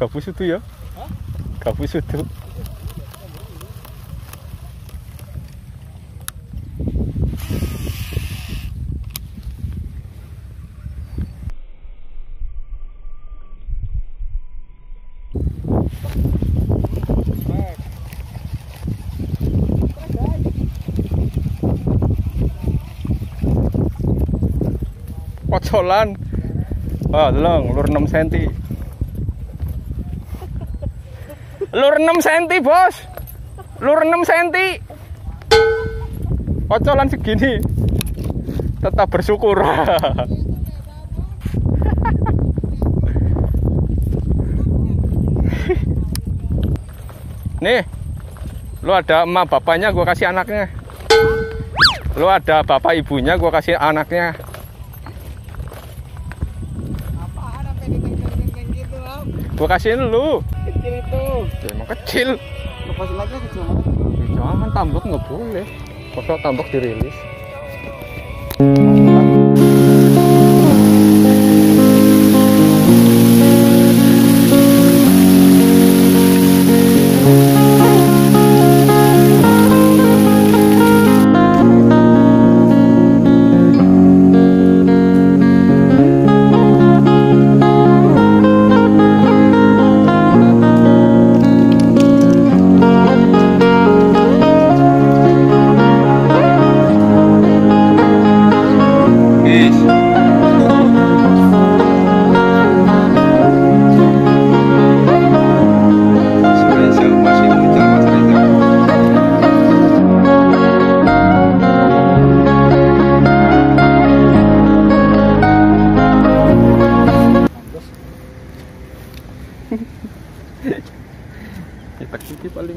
Gabus itu ya? Gabus itu. Kocolan, wah deleng, lur 6 cm. Lur 6 cm, Bos. Lur 6 cm. Kocolan segini. Tetap bersyukur. Nih. Lu ada emak bapaknya, gua kasih anaknya. Lu ada bapak ibunya, gua kasih anaknya. Gua kasihin lu. Kecil itu. Ya, emang kecil. Lepasin aja kecil banget. Jangan tambok nggak boleh. Kosok tambok dirilis. Kita kiki paling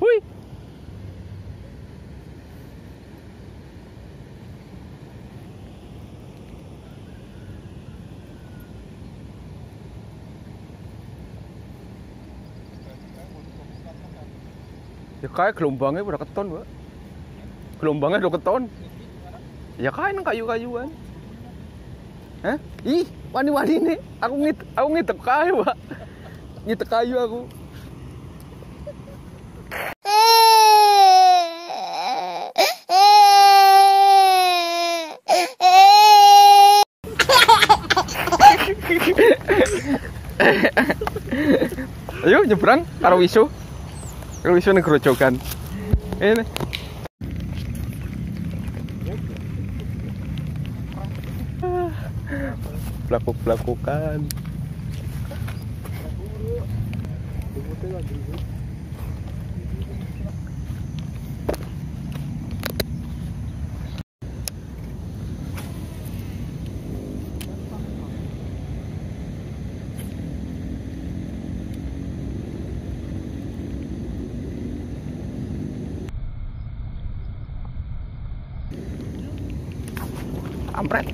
hui ya kayak gelombangnya udah keton, Mbak. Gelombangnya udah keton. Ya kan kayu-kayuan. Hah? Ih, wani-wani nih. Aku ngitep kayu, Pak. Ngitep kayu aku. Ayo nyebrang karo wisu. Karo wisu ning grojogan. Ini. Pelakuk-pelakukan kampret.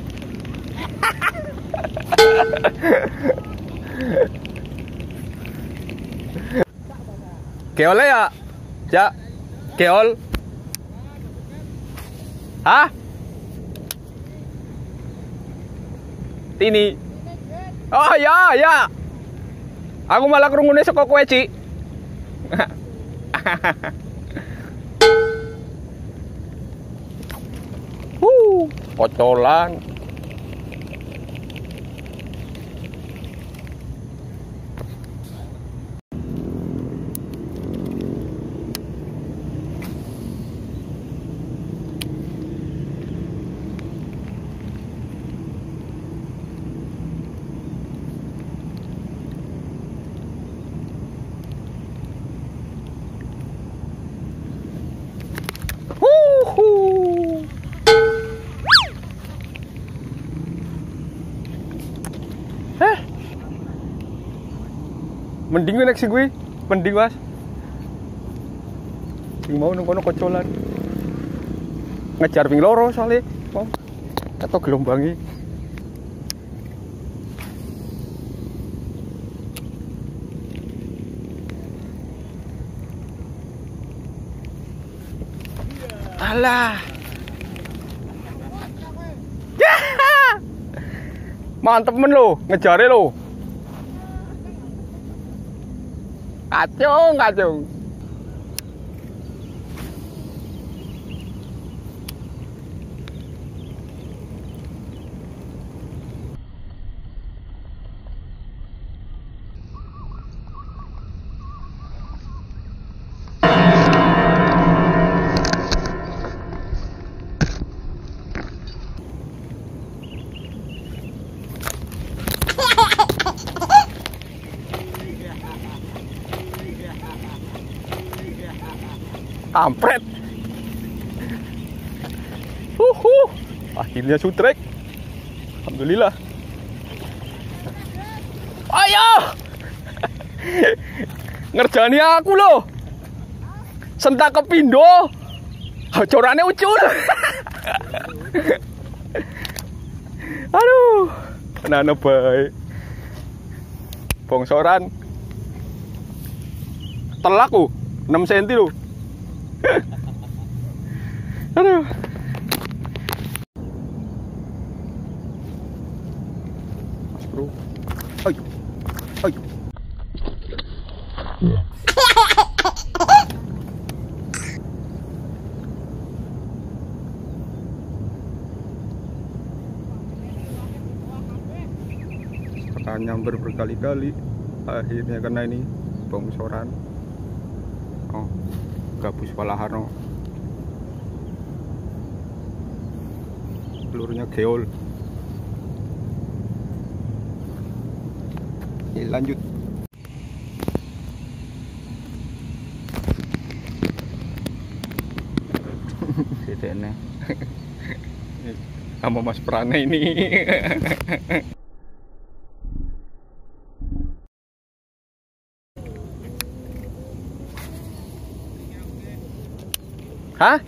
Keol ya? Ya. Keol. Hah? Tini. Oh ya, ya. Aku malah kerungune saka kowe, Ci. Kocolan. Mending gue naik sih gue, mending was. Yang mau nunggu kocolan, ngejar ping loro soalnya, atau gelombangi. Alah. Mantep men lo, ngejare lo. Kacung, kacung. Kampret. Akhirnya sutrek. Alhamdulillah. Ayo. Ngerjani aku loh. Sentak kepindo. Hacorane ucul. Aduh, kenane bae. Bongsoran. Telaku 6 cm loh. Aduh. Mas bro. Ayo. Ayo. Setelah nyamber berkali-kali, akhirnya kena ini bongsoran. Oh. Gabus Walahar, pelurnya geol. Oke, lanjut. Sedene sama Mas Prana ini. Hah?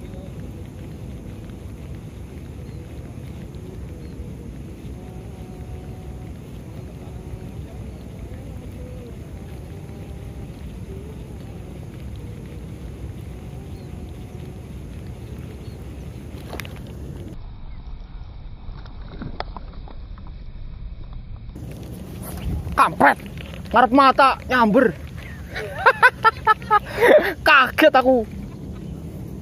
Kampret, ngarep mata nyamber. Kaget aku.